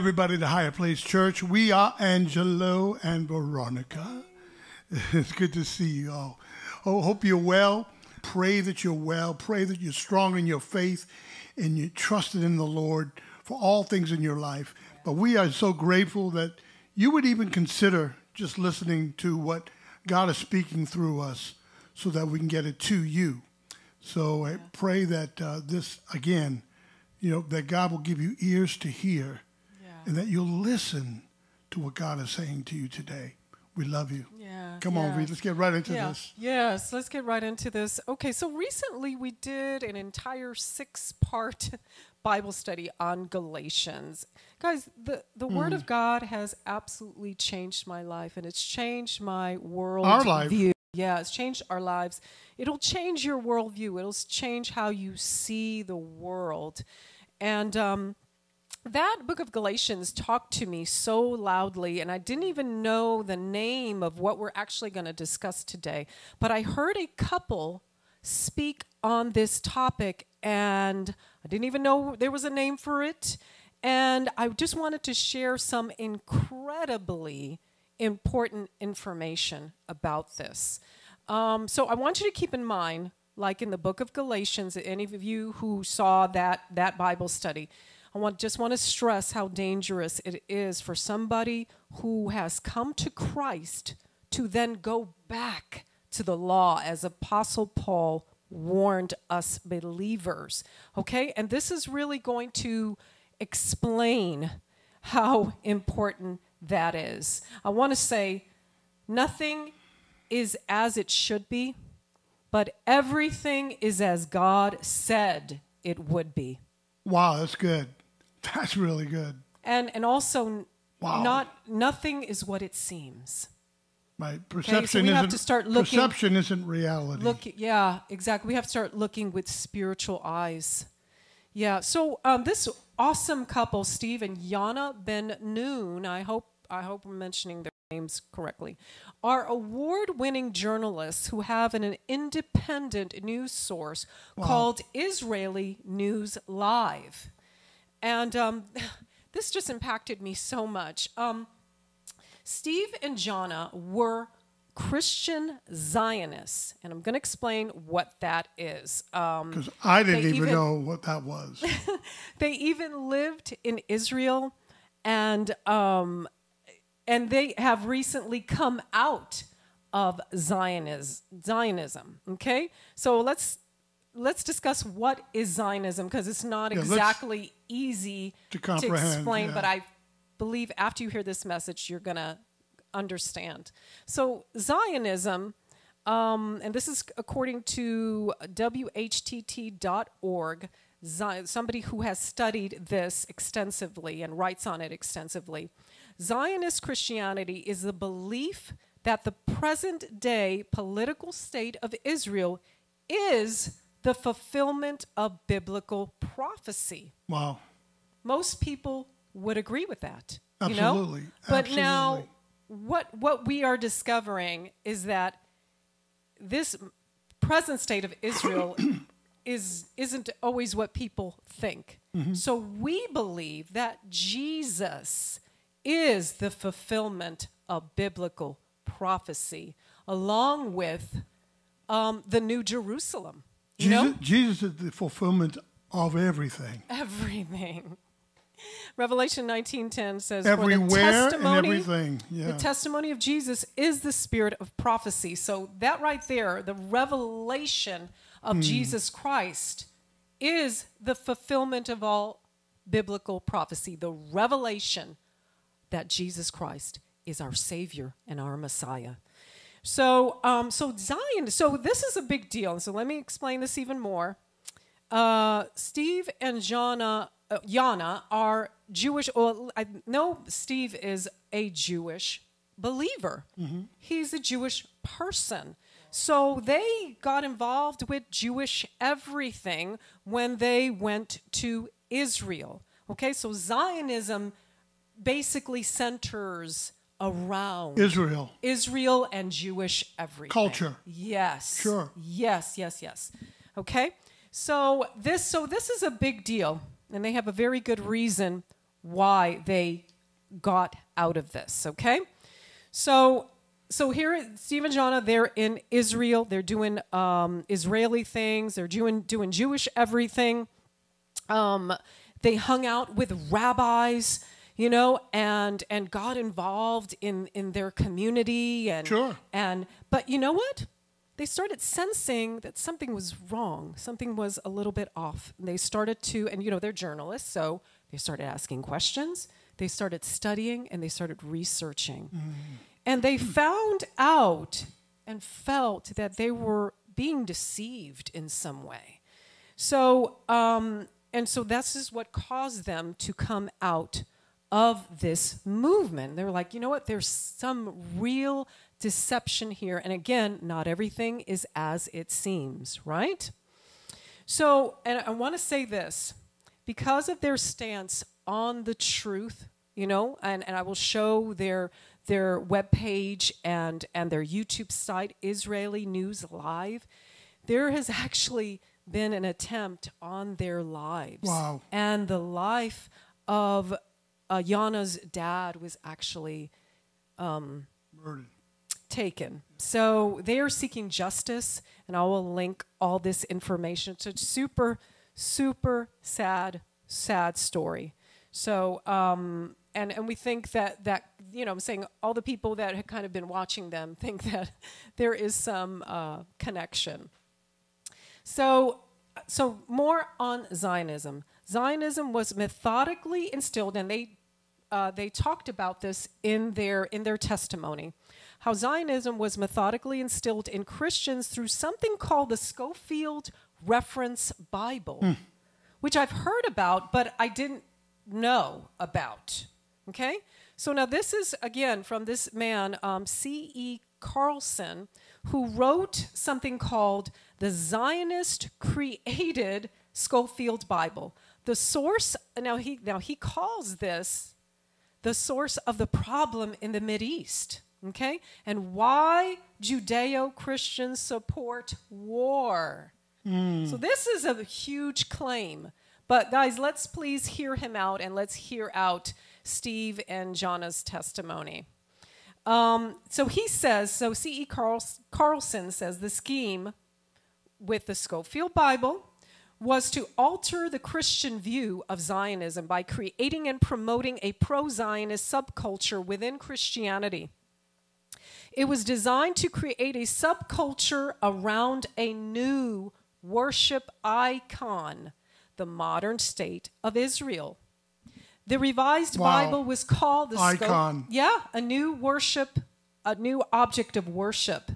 everybody to Higher Place Church. We are Angelo and Veronica. It's good to see you all. Oh, hope you're well. Pray that you're well. Pray that you're strong in your faith and you're trusted in the Lord for all things in your life. But we are so grateful that you would even consider just listening to what God is speaking through us so that we can get it to you. So I pray that this, again, you know, that God will give you ears to hear and that you'll listen to what God is saying to you today. We love you. Yeah. Come on, Reed. Let's get right into this. Yes, let's get right into this. Okay, so recently we did an entire 6-part Bible study on Galatians. Guys, the Word of God has absolutely changed my life, and it's changed my world view. Yeah, it's changed our lives. It'll change your worldview. It'll change how you see the world. And that book of Galatians talked to me so loudly, and I didn't even know the name of what we're actually going to discuss today. But I heard a couple speak on this topic, and I didn't even know there was a name for it. And I just wanted to share some incredibly important information about this. So I want you to keep in mind, like in the book of Galatians, any of you who saw that Bible study, I just want to stress how dangerous it is for somebody who has come to Christ to then go back to the law, as Apostle Paul warned us believers. Okay? And this is really going to explain how important that is. I want to say nothing is as it should be, but everything is as God said it would be. Wow, that's good. That's really good. And also, nothing is what it seems. Right. Perception, okay, so have to start looking, perception isn't reality. Yeah, exactly. We have to start looking with spiritual eyes. Yeah, so this awesome couple, Steve and Jana Bennun, I hope I'm mentioning their names correctly, are award-winning journalists who have an independent news source called Israeli News Live. And this just impacted me so much. Steve and Jana were Christian Zionists, and I'm going to explain what that is. Because I didn't even know what that was. They even lived in Israel, and they have recently come out of Zionism. Okay, so let's discuss what is Zionism, because it's not exactly easy to explain. But I believe after you hear this message, you're going to understand. So Zionism, and this is according to whtt.org, somebody who has studied this extensively and writes on it extensively. Zionist Christianity is the belief that the present-day political state of Israel is the fulfillment of biblical prophecy. Wow. Most people would agree with that. Absolutely. You know? But absolutely. Now, what we are discovering is that this present state of Israel isn't always what people think. Mm-hmm. So we believe that Jesus is the fulfillment of biblical prophecy, along with the New Jerusalem. You know? Jesus is the fulfillment of everything. Everything. Revelation 19:10 says, everywhere and everything. Yeah. The testimony of Jesus is the spirit of prophecy. So that right there, the revelation of Jesus Christ is the fulfillment of all biblical prophecy. The revelation that Jesus Christ is our Savior and our Messiah. So, so this is a big deal. So let me explain this even more. Steve and Jana are Jewish, or I know Steve is a Jewish believer. Mm-hmm. He's a Jewish person. So they got involved with Jewish everything when they went to Israel. Okay, so Zionism basically centers around Israel. Israel and Jewish everything. Culture. Yes. Sure. Yes, yes, yes. Okay, so this is a big deal. And they have a very good reason why they got out of this, okay? So here, Steve and Jana, they're in Israel. They're doing Israeli things. They're doing Jewish everything. They hung out with rabbis, you know, and got involved in their community. And, sure. And, but you know what? They started sensing that something was wrong. Something was a little bit off. And they started to, and you know, they're journalists, so they started asking questions. They started studying, and they started researching. Mm-hmm. And they found out and felt that they were being deceived in some way. So, and so this is what caused them to come out of this movement. They were like, you know what, there's some real deception here. And again, not everything is as it seems, right? So, and I want to say this, because of their stance on the truth, you know, and I will show their webpage and their YouTube site, Israeli News Live, there has actually been an attempt on their lives. Wow. And the life of Jana's dad was actually murdered. Taken. So they are seeking justice, and I will link all this information. It's a super, super sad story. So, and we think that you know, I'm saying all the people that have kind of been watching them think that there is some connection. So more on Zionism. Zionism was methodically instilled, and they talked about this in their testimony, how Zionism was methodically instilled in Christians through something called the Scofield Reference Bible, which I've heard about, but I didn't know about. Okay, so now this is again from this man, C. E. Carlson, who wrote something called the Zionist Created Scofield Bible. The source. Now he calls this the source of the problem in the Mideast. Okay, and why Judeo-Christians support war. So this is a huge claim. But guys, let's please hear him out, and let's hear out Steve and Jana's testimony. So he says, so C.E. Carlson says, the scheme with the Scofield Bible was to alter the Christian view of Zionism by creating and promoting a pro-Zionist subculture within Christianity. It was designed to create a subculture around a new worship icon, the modern state of Israel. The revised Bible was called the icon. A new object of worship.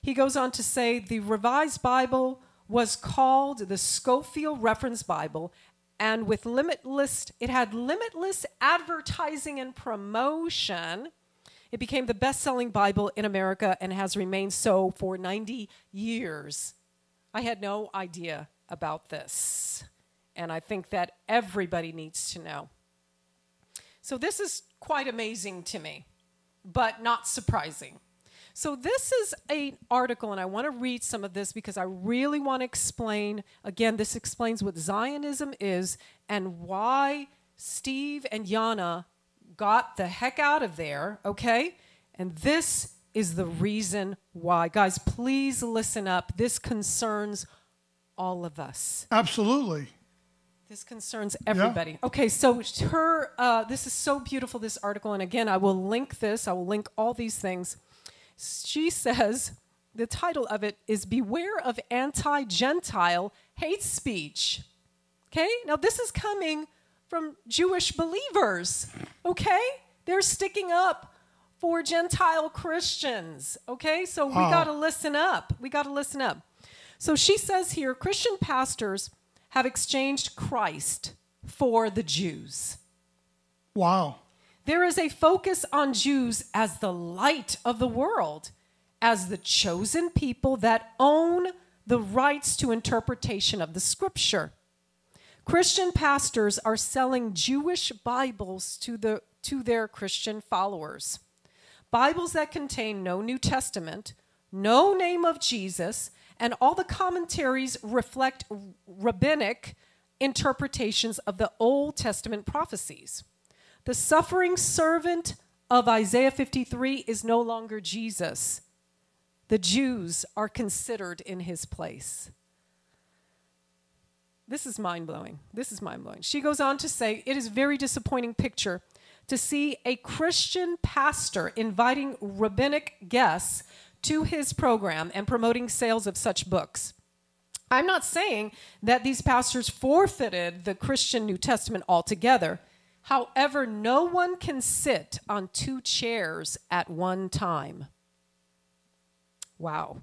He goes on to say the revised Bible was called the Scofield Reference Bible, and with limitless advertising and promotion. It became the best-selling Bible in America and has remained so for 90 years. I had no idea about this, and I think that everybody needs to know. So this is quite amazing to me, but not surprising. So this is an article, and I want to read some of this because I really want to explain, again, this explains what Zionism is and why Steve and Jana got the heck out of there, okay? And this is the reason why. Guys, please listen up. This concerns all of us. Absolutely. This concerns everybody. Yeah. Okay, so her, this is so beautiful, this article. And again, I will link this. I will link all these things. She says, the title of it is Beware of Anti-Gentile Hate Speech. Okay? Now, this is coming from Jewish believers, okay? They're sticking up for Gentile Christians, okay? So we gotta listen up, we gotta listen up. So she says here, Christian pastors have exchanged Christ for the Jews. Wow. There is a focus on Jews as the light of the world, as the chosen people that own the rights to interpretation of the scripture. Christian pastors are selling Jewish Bibles to their Christian followers. Bibles that contain no New Testament, no name of Jesus, and all the commentaries reflect rabbinic interpretations of the Old Testament prophecies. The suffering servant of Isaiah 53 is no longer Jesus. The Jews are considered in his place. This is mind-blowing. This is mind-blowing. She goes on to say, it is a very disappointing picture to see a Christian pastor inviting rabbinic guests to his program and promoting sales of such books. I'm not saying that these pastors forfeited the Christian New Testament altogether. However, no one can sit on two chairs at one time. Wow.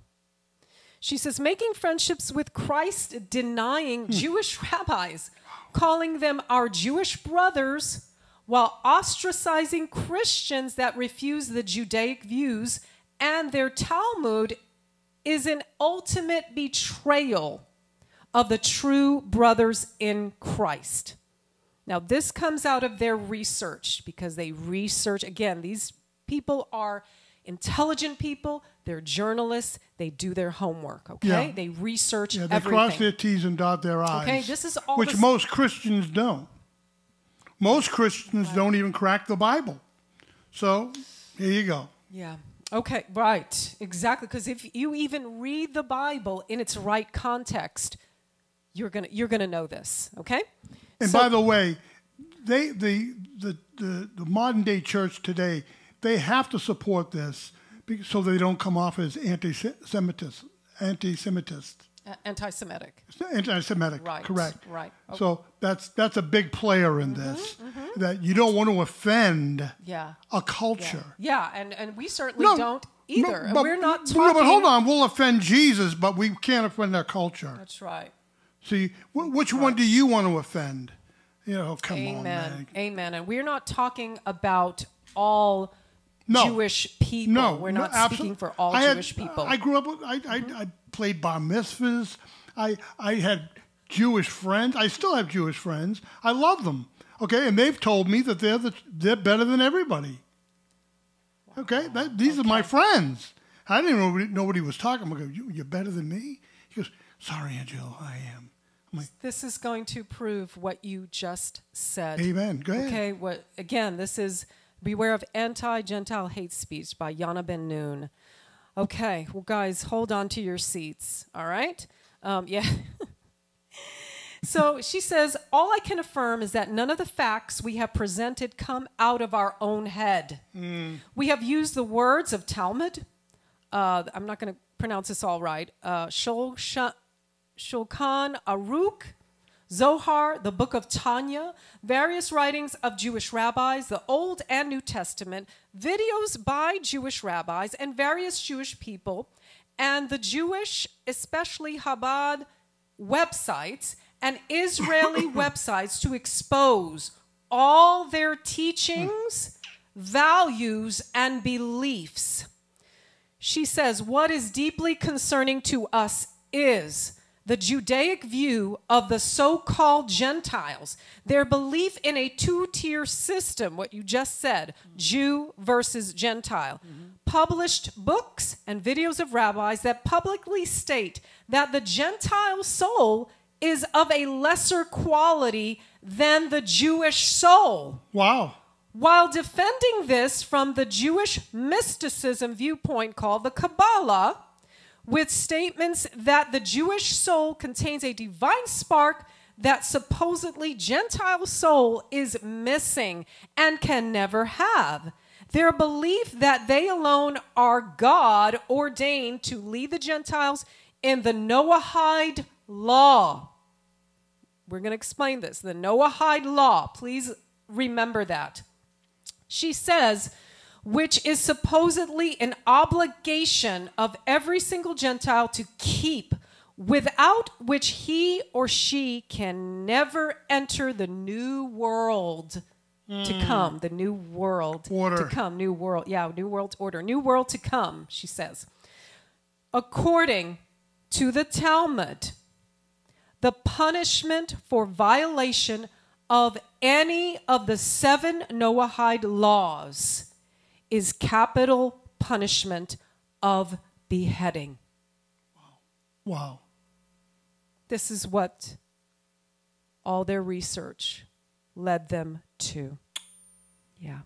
She says, making friendships with Christ, denying Jewish rabbis, calling them our Jewish brothers, while ostracizing Christians that refuse the Judaic views and their Talmud is an ultimate betrayal of the true brothers in Christ. Now, this comes out of their research because they research. Again, these people are intelligent people. They're journalists. They do their homework, okay? Yeah. They research everything. Yeah, they cross their T's and dot their I's, okay? This is all which most Christians don't. Most Christians don't even crack the Bible. So here you go. Yeah. Okay, right, exactly, because if you even read the Bible in its right context, you're gonna know this, okay? And so, by the way, the modern day church today, they have to support this so they don't come off as anti-Semitic, right, correct? Right. Okay. So that's a big player in this. Mm-hmm. That you don't want to offend a culture. Yeah, and we certainly don't either. No, but, we're not talking. No, but hold on, we'll offend Jesus, but we can't offend our culture. That's right. See, which one do you want to offend? You know, come on, man. Amen. And we're not talking about all Jewish people. No, we're not speaking for all Jewish people. I grew up with I played bar mitzvahs. I had Jewish friends. I still have Jewish friends. I love them. Okay, and they've told me that they're better than everybody. Wow. Okay, these are my friends. I didn't even know what he was talking about. You're better than me? He goes, sorry, Angela, I am. I'm like, this is going to prove what you just said. Amen. Go ahead. Okay, again, this is Beware of Anti-Gentile Hate Speech by Jana Bennun. Okay, well, guys, hold on to your seats, all right? So she says, all I can affirm is that none of the facts we have presented come out of our own head. Mm. We have used the words of Talmud. I'm not going to pronounce this all right. Shulchan Aruch, Zohar, the Book of Tanya, various writings of Jewish rabbis, the Old and New Testament, videos by Jewish rabbis and various Jewish people, and the Jewish, especially Chabad, websites and Israeli websites to expose all their teachings, values, and beliefs. She says, what is deeply concerning to us is the Judaic view of the so-called Gentiles, their belief in a two-tier system, what you just said, Jew versus Gentile, published books and videos of rabbis that publicly state that the Gentile soul is of a lesser quality than the Jewish soul. Wow. While defending this from the Jewish mysticism viewpoint called the Kabbalah, with statements that the Jewish soul contains a divine spark that supposedly Gentile soul is missing and can never have. Their belief that they alone are God ordained to lead the Gentiles in the Noahide law. We're going to explain this. The Noahide law. Please remember that. She says, which is supposedly an obligation of every single Gentile to keep, without which he or she can never enter the new world to come. The new world order. To come. New world. Yeah, new world order. New world to come, she says. According to the Talmud, the punishment for violation of any of the 7 Noahide laws is capital punishment of beheading. Wow. Wow. This is what all their research led them to. Yeah.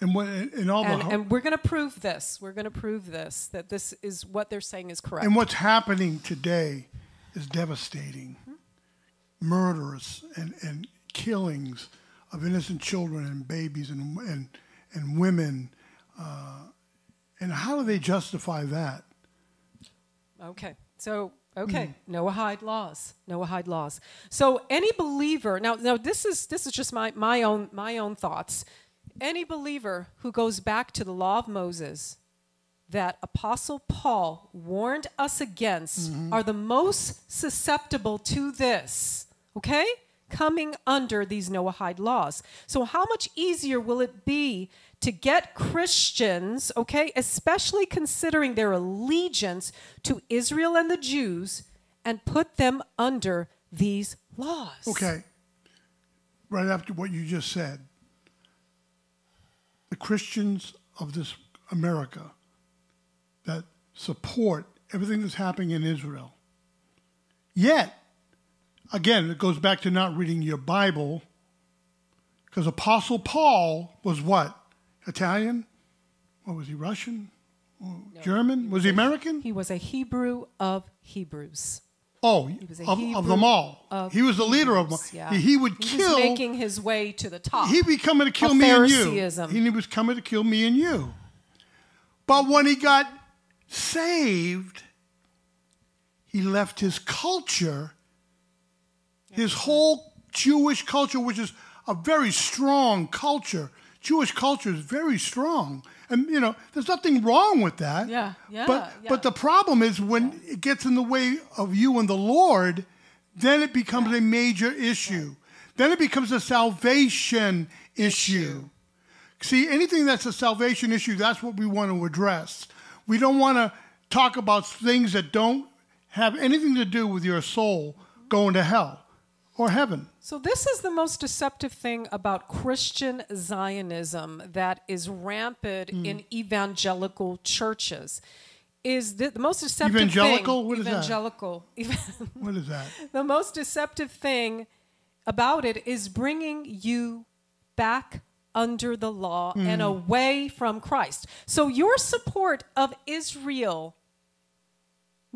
And, and we're going to prove this. We're going to prove this, that this is what they're saying is correct. And what's happening today is devastating. Mm-hmm. Murderous and killings of innocent children and babies and women. And how do they justify that? Okay. So... okay, Noahide laws, Noahide laws. So any believer, now this is just my own thoughts. Any believer who goes back to the law of Moses that Apostle Paul warned us against are the most susceptible to this, okay? Coming under these Noahide laws. So how much easier will it be to get Christians, okay, especially considering their allegiance to Israel and the Jews, and put them under these laws? Okay, right after what you just said, the Christians of this America that support everything that's happening in Israel, yet, again, it goes back to not reading your Bible, because Apostle Paul was what? Italian? What was he, Russian? No, German? Was he American? He was a Hebrew of Hebrews. Oh, he was a Hebrew of them all. He was the leader of them. Yeah. He would kill. He was making his way to the top. He was coming to kill me and you. He was coming to kill me and you. But when he got saved, he left his culture, his whole Jewish culture, which is a very strong culture. Jewish culture is very strong, and you know there's nothing wrong with that. Yeah, yeah. But the problem is when it gets in the way of you and the Lord, then it becomes a major issue. Then it becomes a salvation issue. See, anything that's a salvation issue, that's what we want to address. We don't want to talk about things that don't have anything to do with your soul going to hell or heaven. So this is the most deceptive thing about Christian Zionism that is rampant in evangelical churches. Is the most deceptive evangelical? Thing. Evangelical? What is that? What is that? The most deceptive thing about it is bringing you back under the law and away from Christ. So your support of Israel,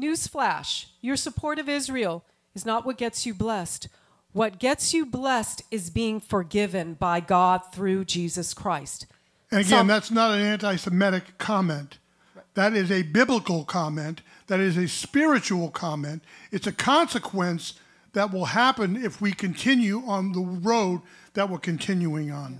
newsflash, your support of Israel is not what gets you blessed. What gets you blessed is being forgiven by God through Jesus Christ. And again, that's not an anti-Semitic comment. Right. That is a biblical comment. That is a spiritual comment. It's a consequence that will happen if we continue on the road that we're continuing on. Yeah.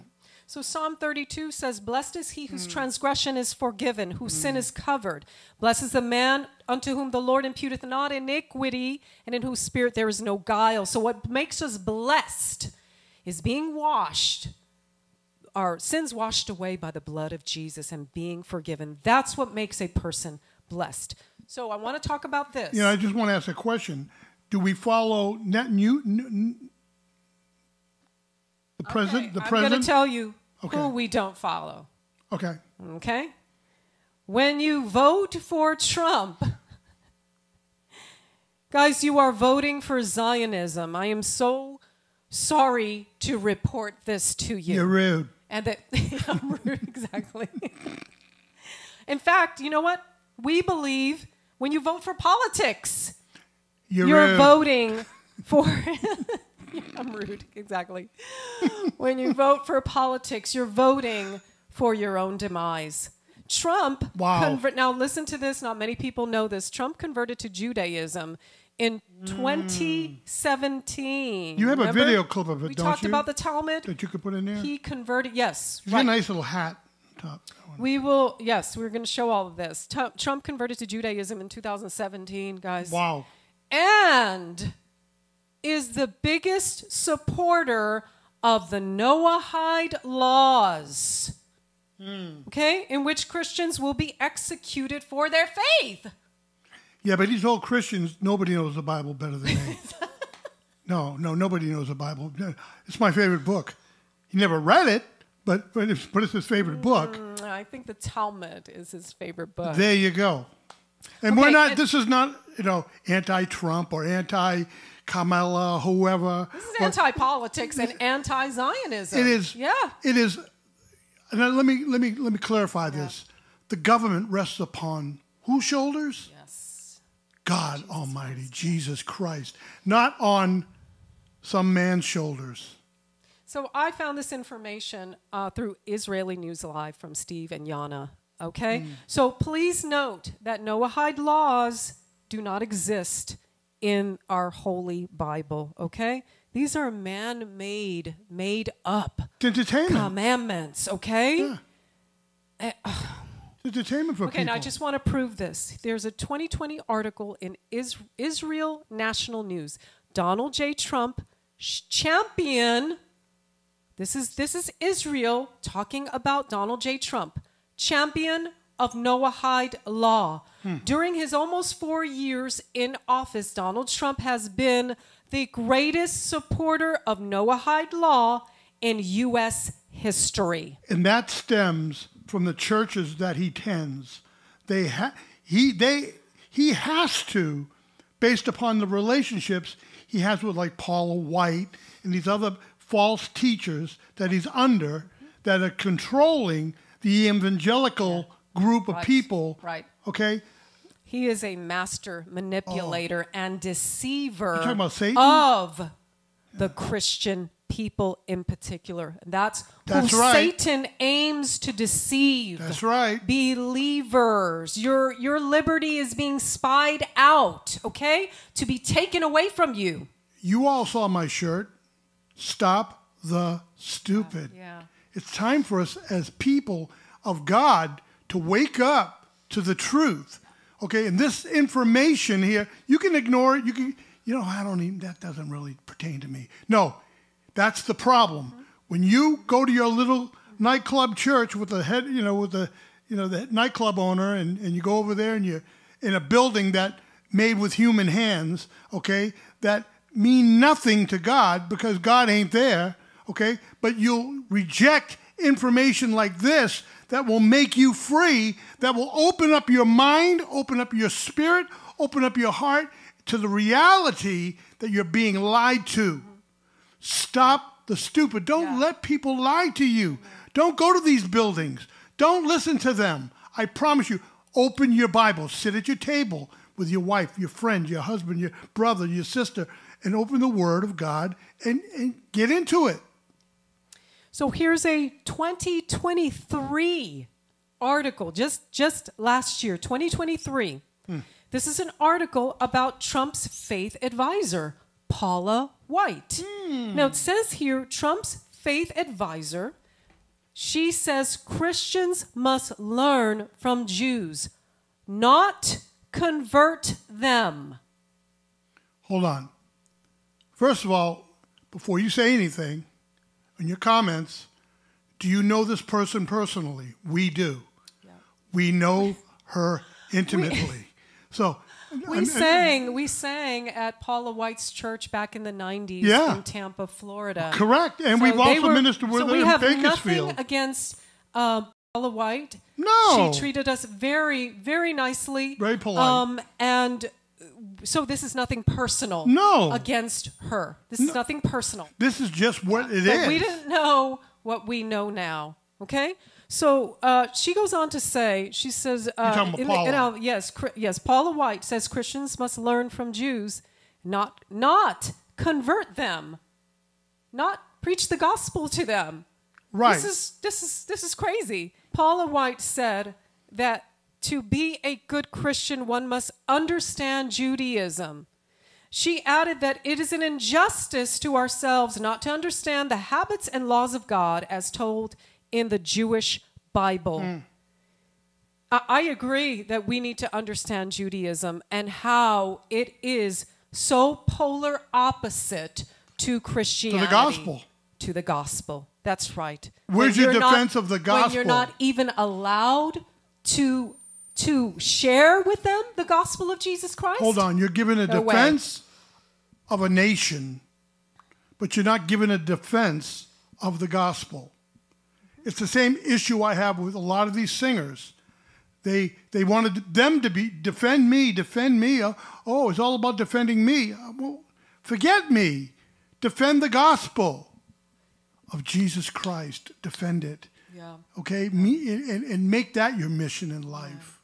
So Psalm 32 says, "Blessed is he whose transgression is forgiven, whose sin is covered. Blessed is the man unto whom the Lord imputeth not iniquity, and in whose spirit there is no guile." So what makes us blessed is being washed, our sins washed away by the blood of Jesus and being forgiven. That's what makes a person blessed. So I want to talk about this. You know, I just want to ask a question. Do we follow net Newton? The president, okay, I'm going to tell you who we don't follow. Okay. Okay? When you vote for Trump, guys, you are voting for Zionism. I am so sorry to report this to you. You're rude. And that, I'm rude, exactly. In fact, you know what? We believe when you vote for politics, you're voting for... I'm rude, exactly. When you vote for politics, you're voting for your own demise. Trump, now listen to this, not many people know this. Trump converted to Judaism in 2017. You have a video clip of it, don't you? We talked about the Talmud. That you could put in there? He converted, yes. He's got a nice little hat top. We will, yes, we're going to show all of this. Trump converted to Judaism in 2017, guys. Wow. And... is the biggest supporter of the Noahide laws, okay, in which Christians will be executed for their faith. Yeah, but these old Christians, nobody knows the Bible better than me. No, nobody knows the Bible. It's my favorite book. He never read it, but it's his favorite book. I think the Talmud is his favorite book. There you go. And we're not, this is not, you know, anti-Trump or anti- Kamala, whoever. This is anti-politics and anti-Zionism. It is. Yeah. It is. Now let me clarify this. Yeah. The government rests upon whose shoulders? Yes. God Almighty, Jesus Christ, not on some man's shoulders. So I found this information through Israeli News Live from Steve and Jana. Okay? So please note that Noahide laws do not exist in our Holy Bible, okay? These are man-made, made-up commandments, okay? Yeah. It's entertainment for people. Okay, now I just want to prove this. There's a 2020 article in Israel National News. Donald J. Trump, champion, this is Israel talking about Donald J. Trump, champion of Noahide law. During his almost 4 years in office, Donald Trump has been the greatest supporter of Noahide law in U.S. history. And that stems from the churches that he tends. He has to, based upon the relationships he has with like Paula White and these other false teachers that he's under, that are controlling the evangelical group of people. Right. Okay? He is a master manipulator and deceiver of the Christian people in particular. That's who Satan aims to deceive. That's right. Believers. Your liberty is being spied out, okay? To be taken away from you. You all saw my shirt. Stop the stupid. Yeah. It's time for us as people of God to wake up to the truth. Okay, and this information here, you can ignore it. You can, I don't even, that doesn't really pertain to me. No, that's the problem. When you go to your little nightclub church with the head, the nightclub owner, and you go over there and you're in a building that made with human hands, okay, that mean nothing to God because God ain't there, okay, but you'll reject information like this that will make you free, that will open up your mind, open up your spirit, open up your heart to the reality that you're being lied to. Stop the stupid. Don't let people lie to you. Don't go to these buildings. Don't listen to them. I promise you, open your Bible. Sit at your table with your wife, your friend, your husband, your brother, your sister, and open the Word of God and get into it. So here's a 2023 article, just last year, 2023. This is an article about Trump's faith advisor, Paula White. Now it says here, Trump's faith advisor, she says Christians must learn from Jews, not convert them. Hold on. First of all, before you say anything, in your comments, do you know this person personally? We do. Yeah. We know her intimately. We sang at Paula White's church back in the 90s in Tampa, Florida. Correct. And so we've also ministered with her in Bakersfield. So we have nothing against Paula White. No. She treated us very, very nicely. Very polite. And so this is nothing personal against her. This is nothing personal. This is just what it is. We didn't know what we know now, okay? So she goes on to say, she says... Yes, Paula White says Christians must learn from Jews, not convert them, not preach the gospel to them. Right. This is crazy. Paula White said that to be a good Christian, one must understand Judaism. She added that it is an injustice to ourselves not to understand the habits and laws of God as told in the Jewish Bible. I agree that we need to understand Judaism and how it is so polar opposite to Christianity. To the gospel. To the gospel. That's right. Where's your defense of the gospel? When you're not even allowed to share with them the gospel of Jesus Christ? Hold on. You're giving a defense of a nation, but you're not giving a defense of the gospel. It's the same issue I have with a lot of these singers. They wanted them to defend me. It's all about defending me. Well, Forget me. Defend the gospel of Jesus Christ. Defend it. Yeah. Okay? And make that your mission in life.